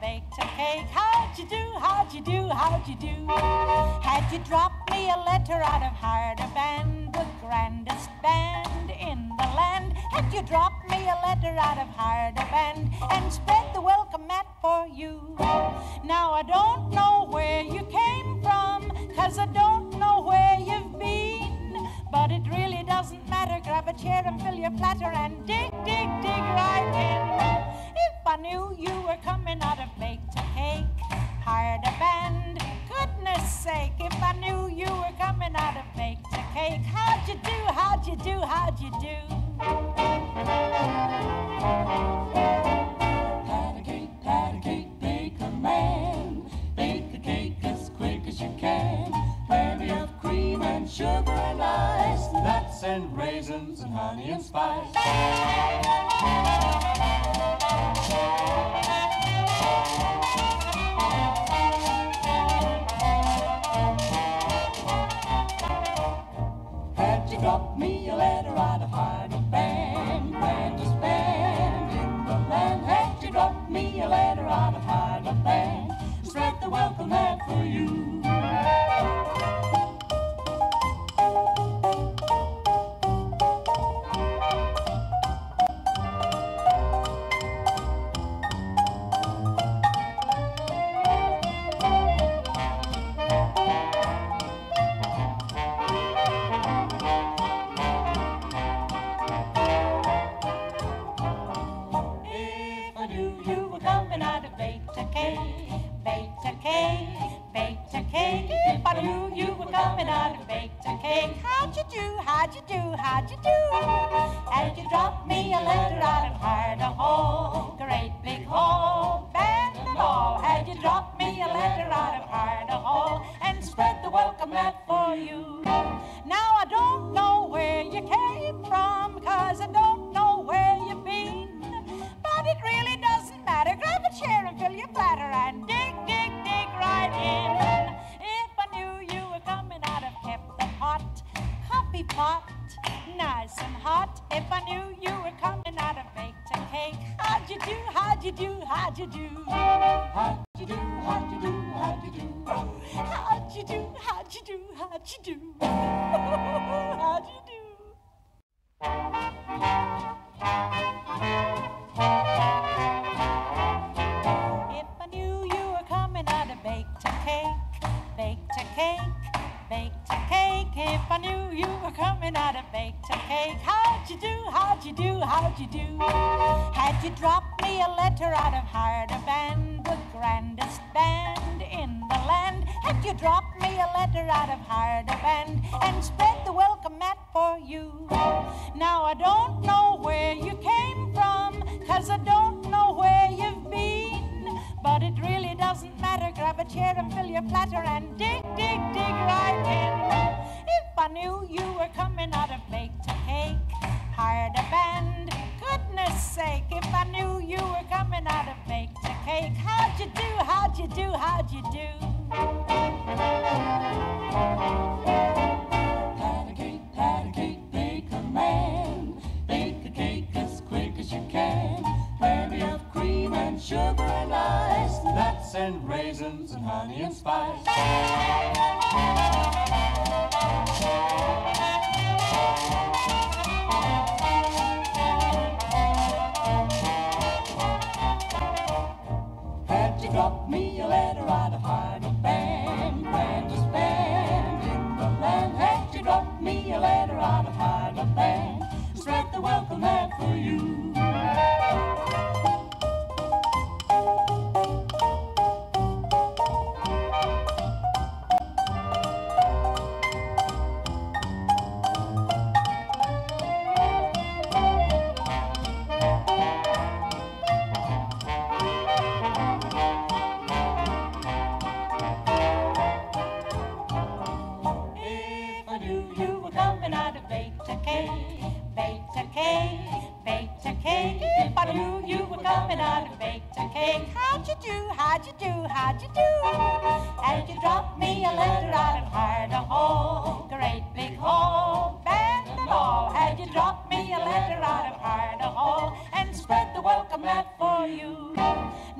baked a cake. How'd you do? How'd you do? How'd you do? Had you dropped me a letter, I'd have hired a band, the grandest band in the land. Had you dropped me a letter, I'd have hired a band and spread the welcome mat for you. Now I don't know where you came from, 'cause I don't know where you've been, but it really doesn't matter. Grab a chair and fill your platter and dig, dig, dig right in. If I knew you were coming, I'd have baked a cake, hired a band. Goodness sake, if I knew you were coming, I'd have baked a cake. How'd you do? How'd you do? How'd you do? Pat a cake, bake a man. Bake the cake as quick as you can. Plenty of cream and sugar and ice, nuts and raisins and honey and spice. Had you dropped me a letter, I'd have hired a band, grandest band in the land. Had you dropped me a letter, I'd have hired a band, spread the welcome mat for you.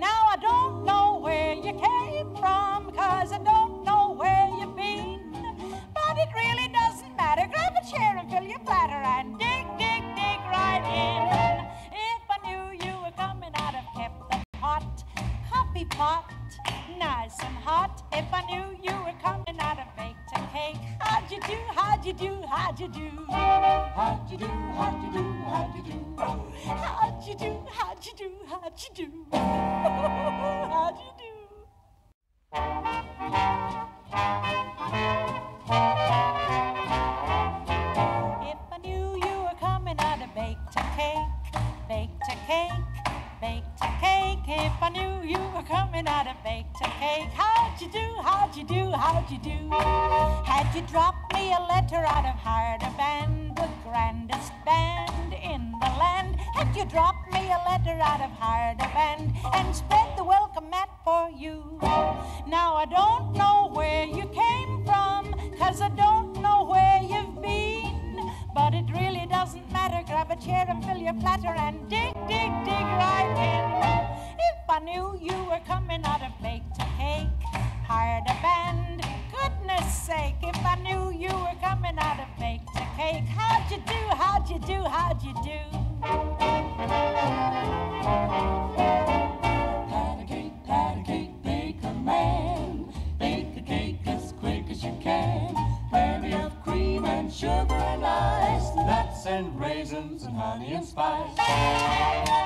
Now I don't know. coffee pot, nice and hot. If I knew you were coming, I'd have baked a cake. How'd you do, how'd you do, how'd you do? How'd you do, how'd you do, how'd you do? How'd you do, how'd you do, how'd you do? How'd you do? If I knew you were coming, I'd have baked a cake, baked a cake. Baked a cake, if I knew you were coming, I'd have baked a cake. How'd you do, how'd you do, how'd you do? Had you dropped me a letter, I'd have hired a band, the grandest band in the land. Had you dropped me a letter, I'd have hired a band and spread the welcome mat for you. Now I don't know where you came from, 'cause I don't know where you've been. But it really doesn't matter, grab a chair and fill your platter and dig, dig, dig right in. If I knew you were coming, I'd have baked a cake, hired a band, goodness sake. If I knew you were coming, I'd have baked a cake. How'd you do, how'd you do, how'd you do? Pat a cake, bake a man. Bake a cake as quick as you can. Plenty of cream and sugar and ice, nuts and raisins and honey and spice.